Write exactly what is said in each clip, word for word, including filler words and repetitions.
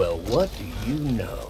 Well, what do you know?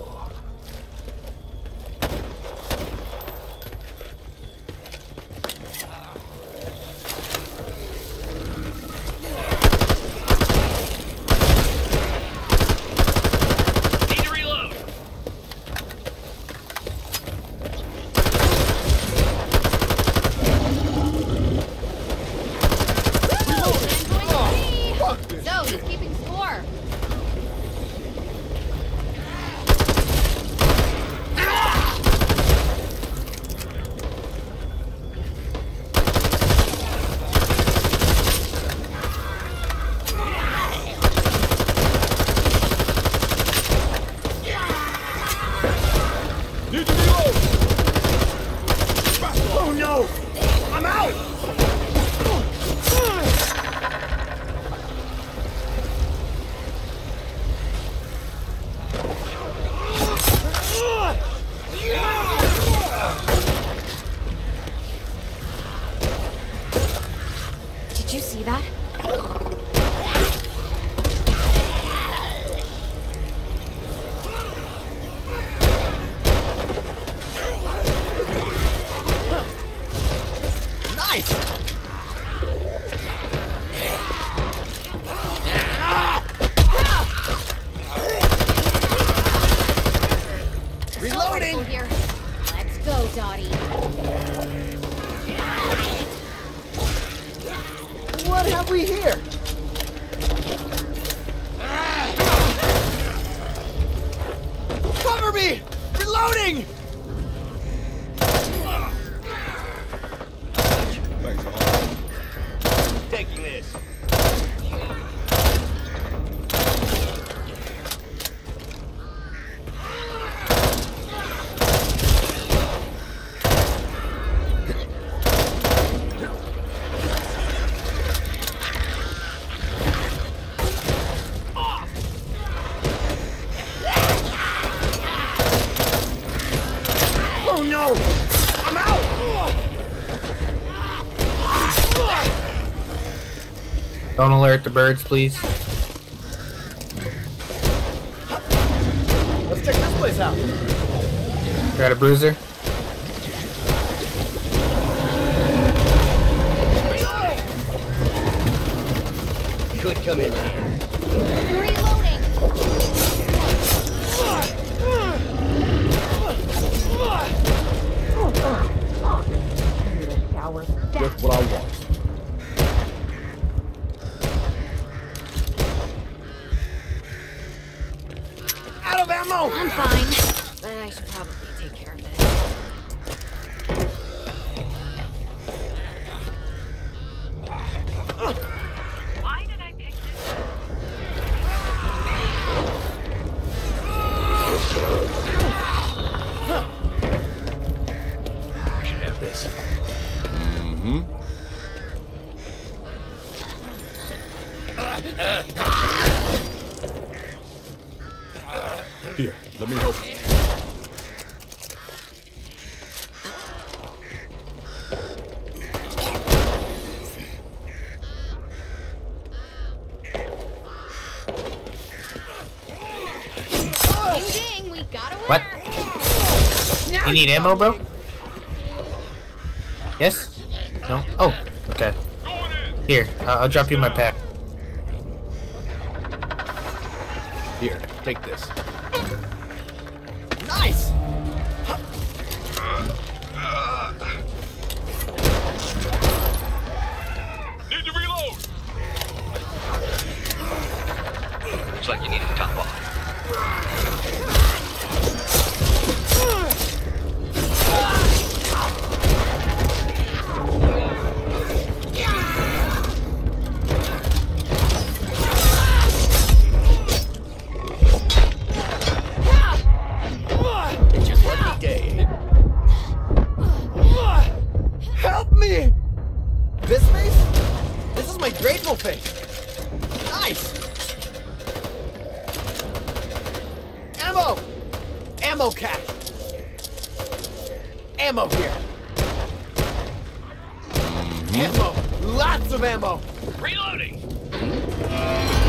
Don't alert the birds, please. Let's check this place out. Got a bruiser. Could come in here. Reloading. Just what I want. I'm fine, but I should probably take care of this. Why did I pick this? I should have this. Mm-hmm. Here, let me help you. What? You need ammo, bro? Yes? No? Oh, okay. Here, uh, I'll drop you my pack. Here, take this. Nice! Need to reload! Looks like you need to top off. Reloading! Uh...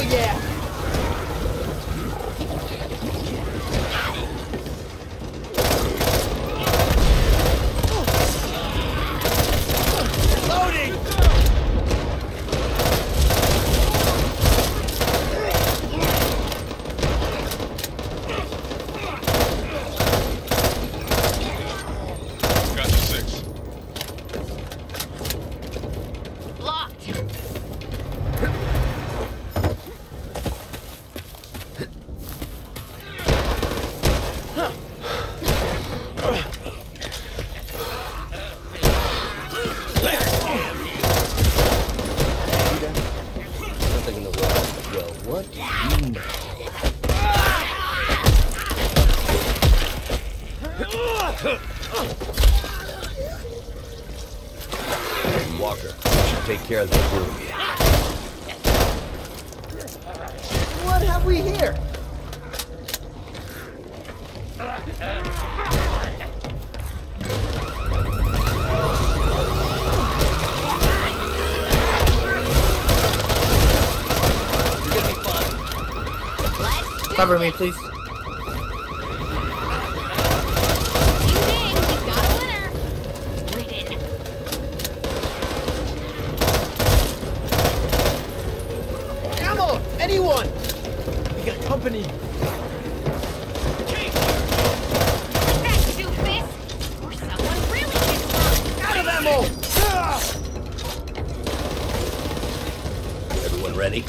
Oh yeah! Walker, you should take care of this room. What have we here? Cover me, please. Company. That doofus, or someone really gets hurt. Out of ammo! Everyone ready?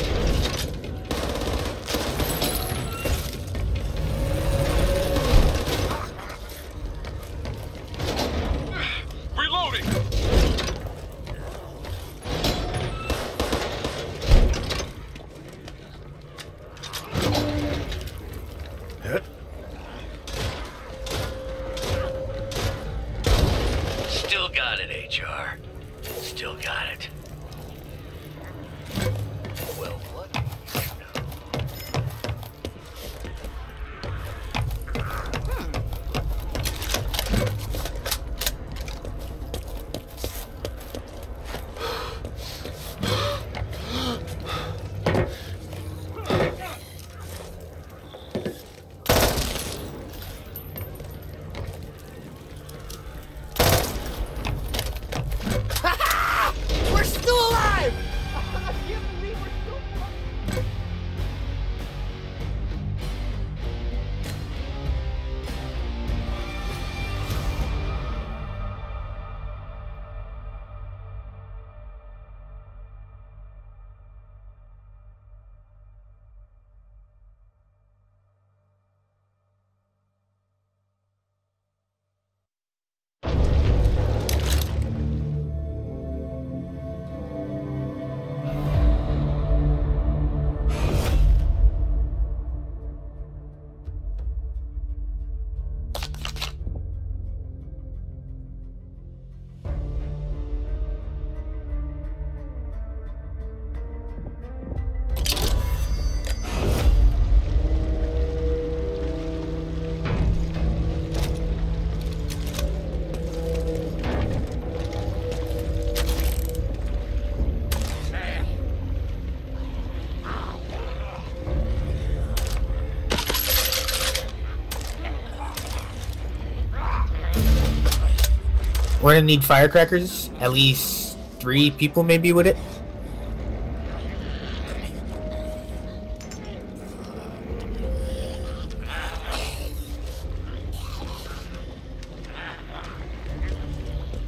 We're gonna need firecrackers, at least three people maybe with it.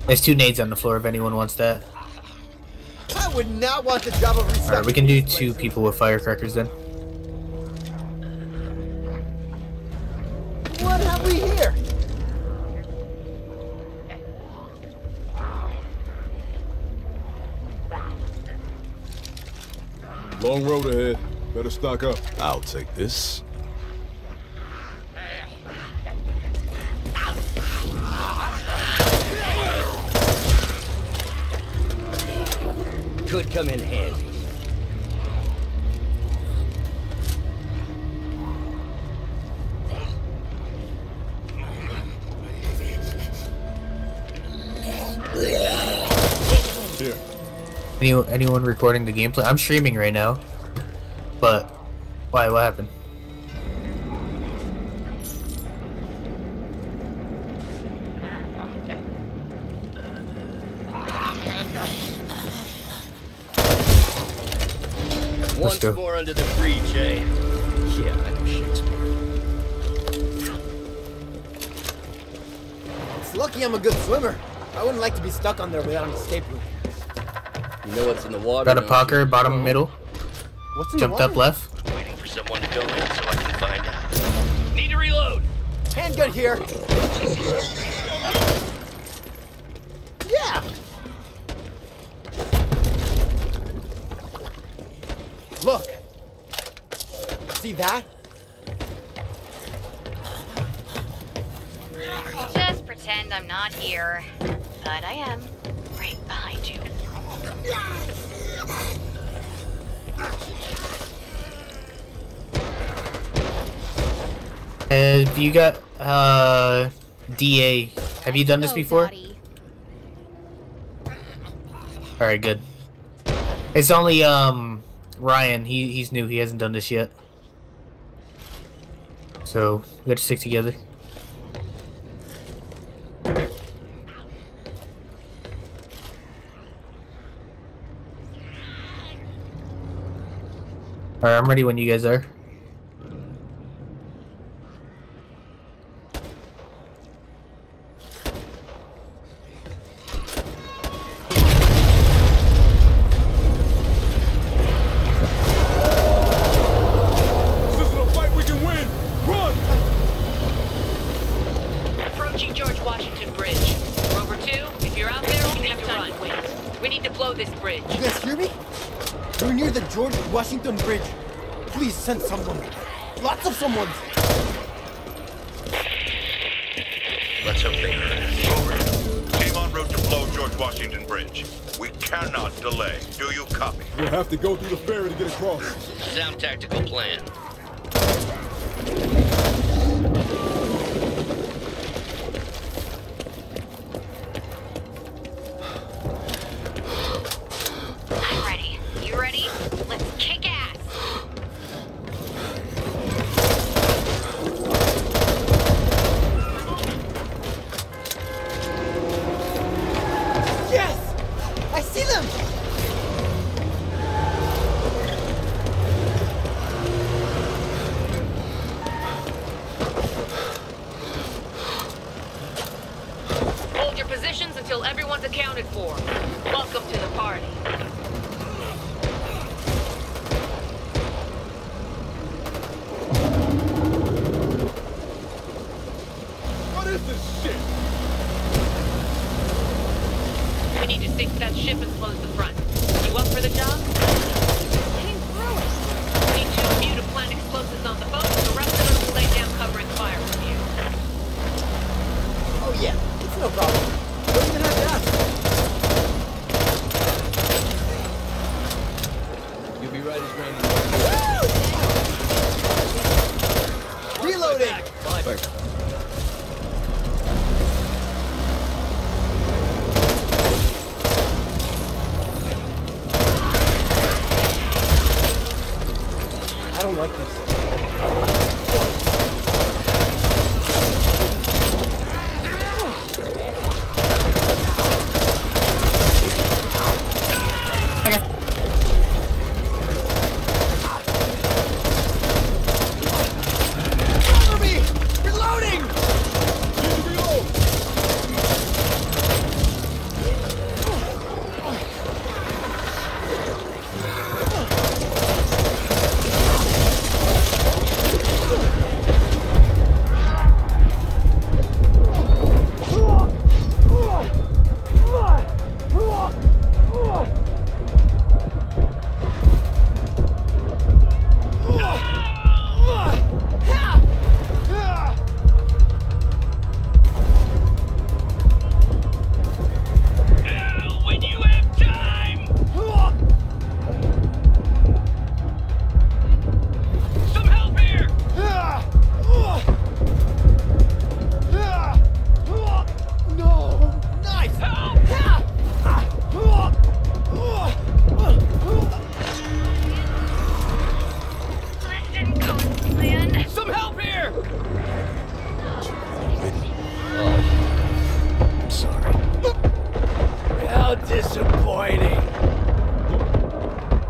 There's two nades on the floor if anyone wants that. I would not want the job of research. Alright, we can do two people with firecrackers then. What have we here? Long road ahead. Better stock up. I'll take this. Could come in handy. Any, anyone recording the gameplay? I'm streaming right now. But why? What happened? Once more under the breach, eh? Yeah, I know Shakespeare. It's lucky I'm a good swimmer. I wouldn't like to be stuck on there without an escape route. You know what's in the water? Got a pocker, bottom middle. What's in Jumped the water? up left. Waiting for someone to go in so I can find out. Need to reload. Handgun here. Yeah. Look! See that? Just pretend I'm not here. But I am. Right behind you. Have you got, uh... D A? Have you done this before? Alright, good. It's only, um... Ryan, he he's new. He hasn't done this yet. So we got to stick together. All right, I'm ready when you guys are. Washington Bridge. Please send someone. Lots of someone. Let's hope they heard. Over. Team on route to blow George Washington Bridge. We cannot delay. Do you copy? We'll have to go through the ferry to get across. Sound tactical plan.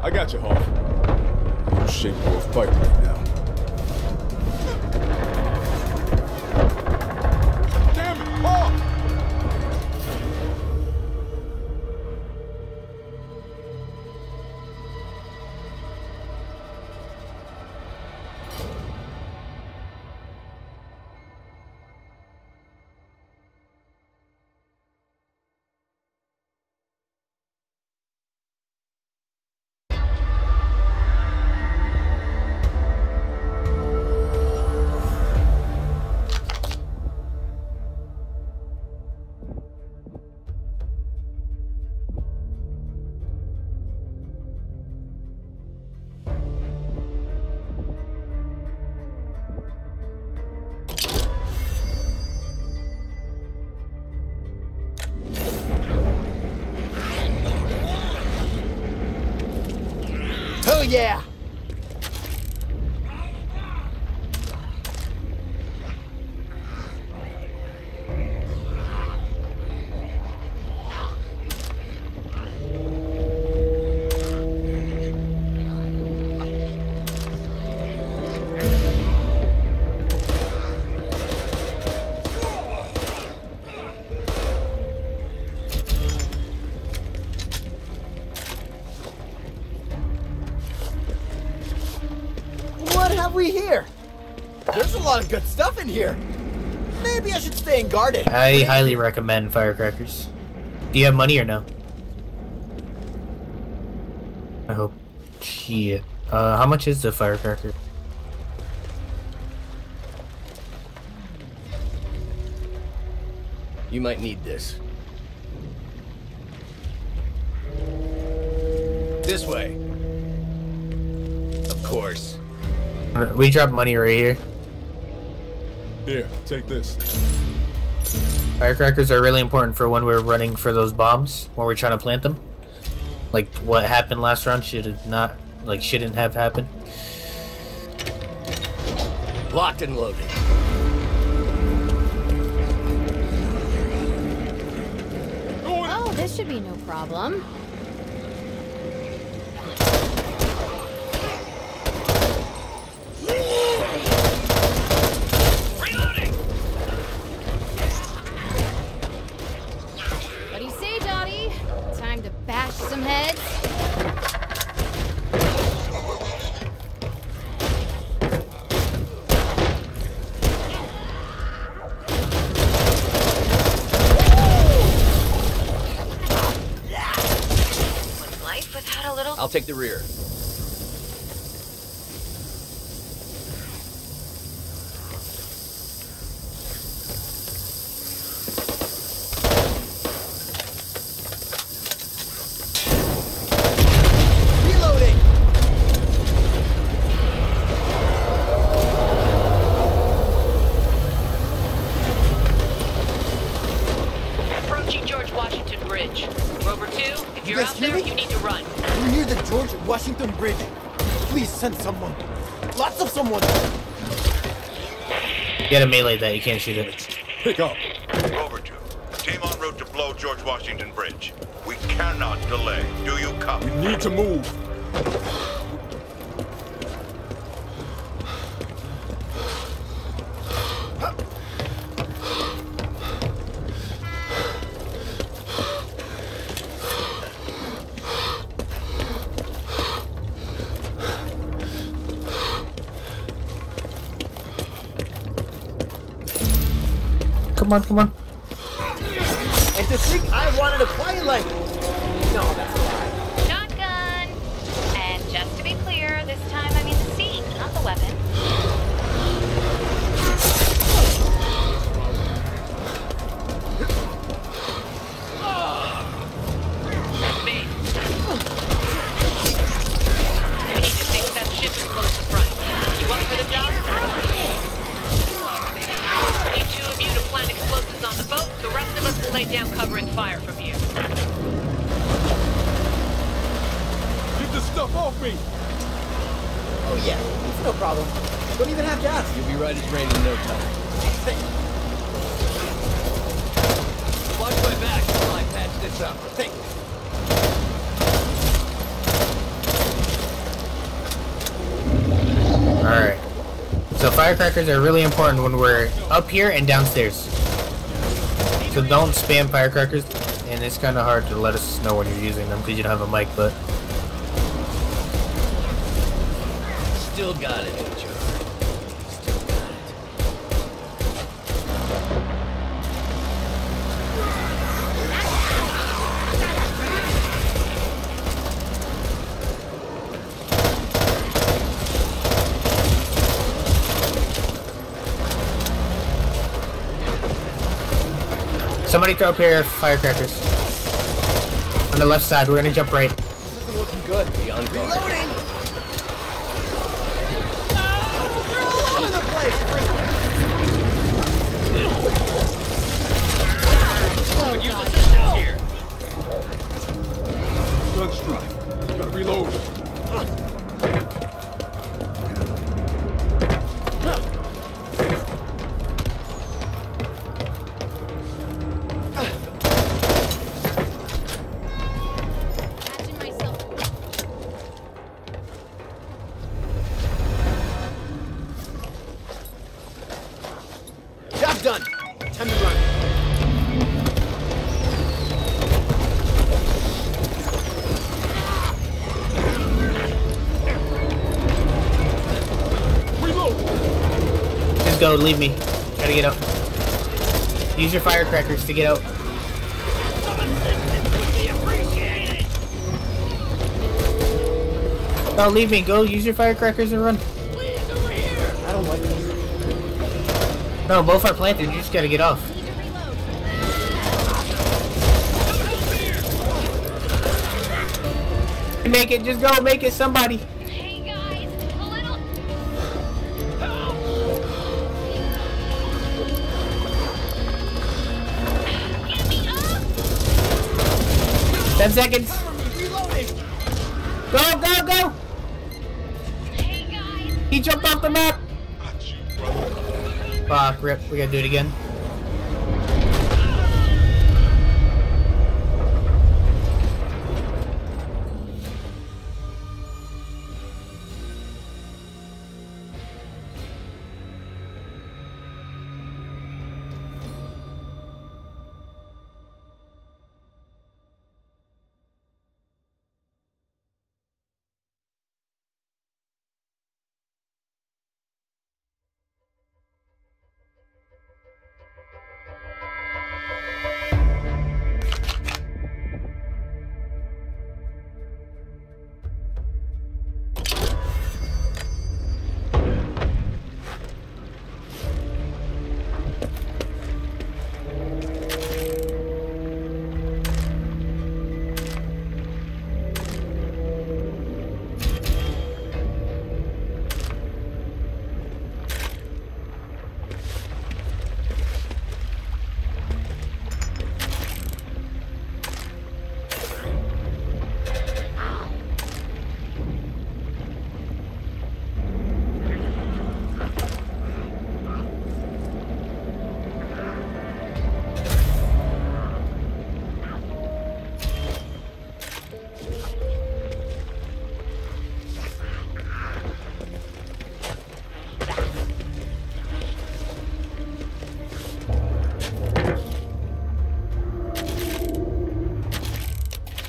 I got you, Hoff. I'm capable of fighting right now. Damn it, Hoff! Yeah! Of good stuff in here. Maybe I should stay and guard it. I highly recommend firecrackers. Do you have money or no? I hope. Yeah. Uh, how much is the firecracker? You might need this. This way. Of course. We dropped money right here. Here, take this. Firecrackers are really important for when we're running for those bombs, when we're trying to plant them. Like what happened last round should have not, like shouldn't have happened. Locked and loaded. Oh, this should be no problem. Take the rear. Send someone. Lots of someone. Get a melee that you can't shoot it. Pick up. Rover two. Team en route to blow George Washington Bridge. We cannot delay. Do you copy? We need to move. Come on, come on. And to think I wanted to play like... No, that's a lie. Shotgun! And just to be clear, this time I mean the seat, not the weapon. That's me. I need to fix that ship from close to front. You want for the job? Two of you to plant explosives on the boat, the rest of us will lay down covering fire from here. Get this stuff off me! Oh yeah, it's no problem. Don't even have gas. You'll be right as rain in no time. Watch my back while I patch this up. Thanks. the firecrackers are really important when we're up here and downstairs. So don't spam firecrackers, and it's kind of hard to let us know when you're using them because you don't have a mic, but... Still got it, Joe. Still got it. Somebody throw a pair of firecrackers. On the left side, we're gonna jump right. This isn't looking good. Reloading! Reload. Job done. Time to run. Go, leave me. Try to get out. Use your firecrackers to get out. Oh, leave me. Go, use your firecrackers and run. Please, over here. I don't like this. No, both are planted. You just gotta get off. Make it. Just go. Make it, somebody. ten seconds. Go, go, go! Hey guys. He jumped off the map! Fuck, rip. We gotta do it again.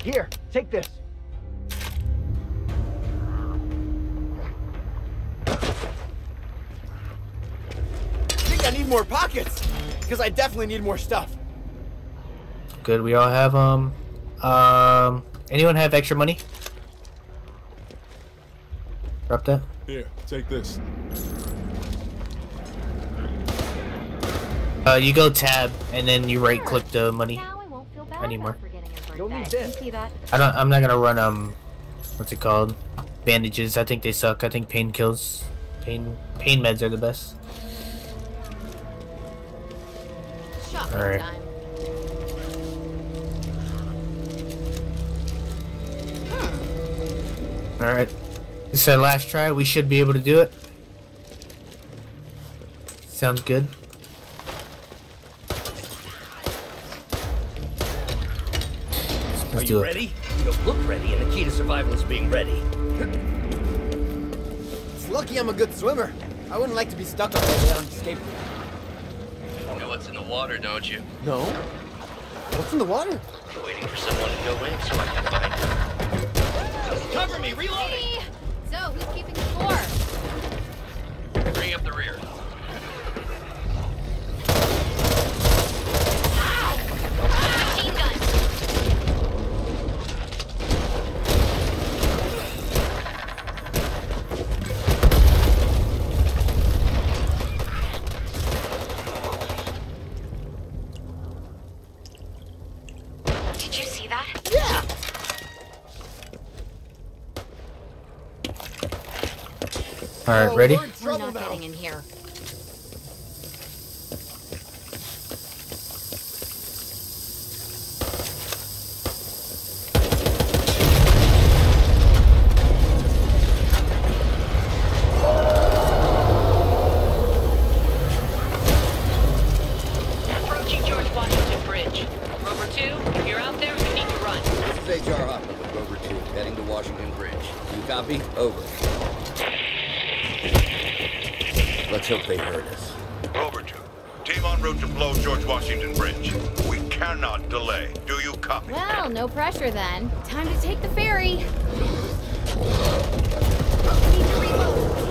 Here, take this. I think I need more pockets, because I definitely need more stuff. Good, we all have, um... Um... anyone have extra money? Drop that. Here, take this. Uh, you go tab, and then you right-click the money. I need more. You'll need this. I don't. I'm not gonna run. Um, what's it called? Bandages. I think they suck. I think pain kills. Pain. Pain meds are the best. All right. All right. This is our last try. We should be able to do it. Sounds good. Let's Are you ready? You don't look ready, and the key to survival is being ready. It's lucky I'm a good swimmer. I wouldn't like to be stuck up there on the skateboard. You know what's in the water, don't you? No. What's in the water? I'm waiting for someone to go in so I can find him. Cover me, reloading! Hey. So, who's keeping score? Bring up the rear. All right, ready? We're not getting in here. Approaching George Washington Bridge. Rover two, if you're out there, you need to run. This is H R Hoffman with Rover two, heading to Washington Bridge. You copy? Over. Let's hope they heard us. Rover two, team en route to blow George Washington Bridge. We cannot delay. Do you copy? Well, no pressure then. Time to take the ferry. Need to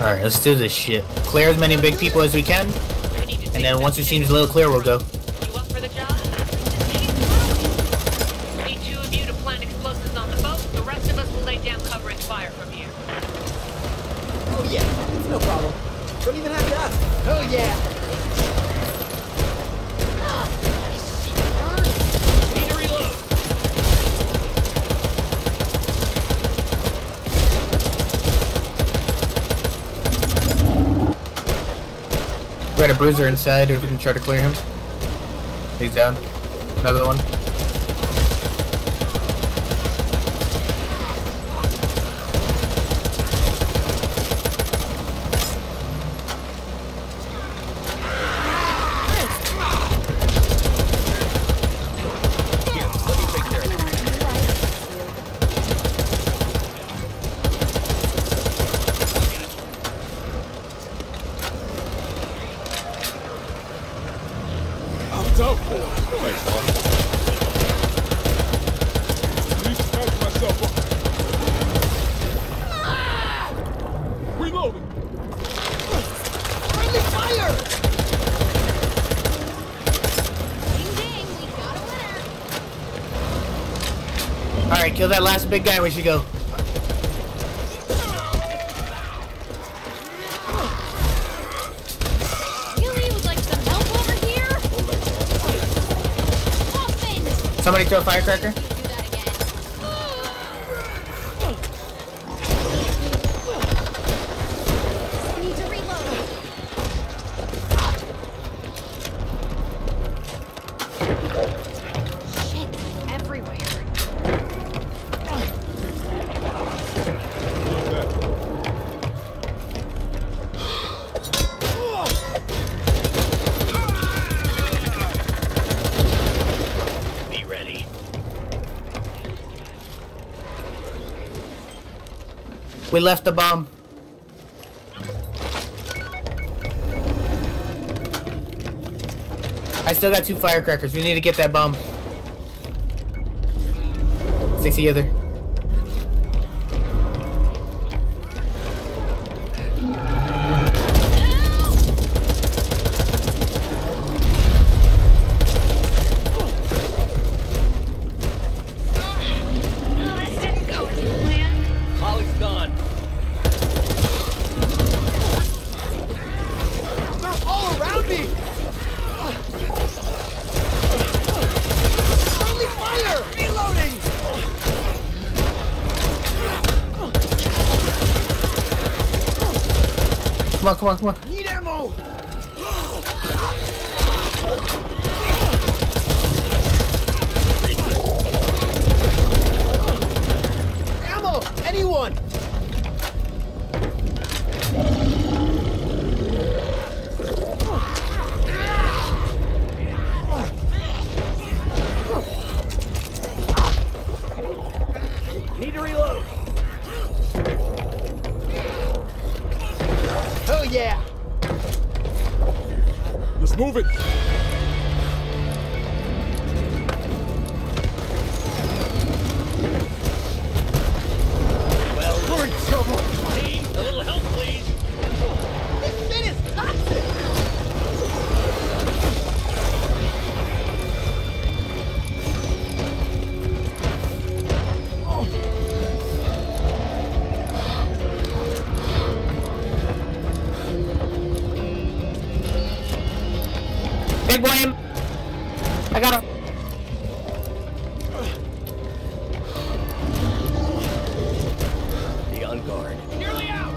Alright, let's do this shit. Clear as many big people as we can, and then once it seems a little clear, we'll go. You up for the job? Need two of you to plant explosives on the boat. The rest of us will lay down cover and fire from here. Oh yeah, it's no problem. Don't even have to ask. Oh yeah. We got a bruiser inside, if we can try to clear him. He's down. Another one. Alright, kill that last big guy, we should go. Really would like some help over here? Hoffman. Somebody throw a firecracker? We left the bomb. I still got two firecrackers. We need to get that bomb. Stick together. All around me! Come on, come on, come on. Need ammo! Ammo! Anyone! Need to reload. Oh yeah. Let's move it. Well, we're in trouble. Please, a little help, please. This shit is toxic. Oh. Big William! I got him! Be on guard. Nearly out!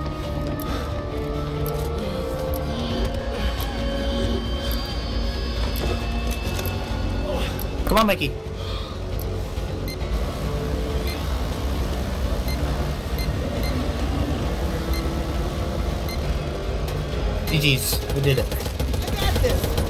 Come on, Mikey. G G's, we did it. I got this!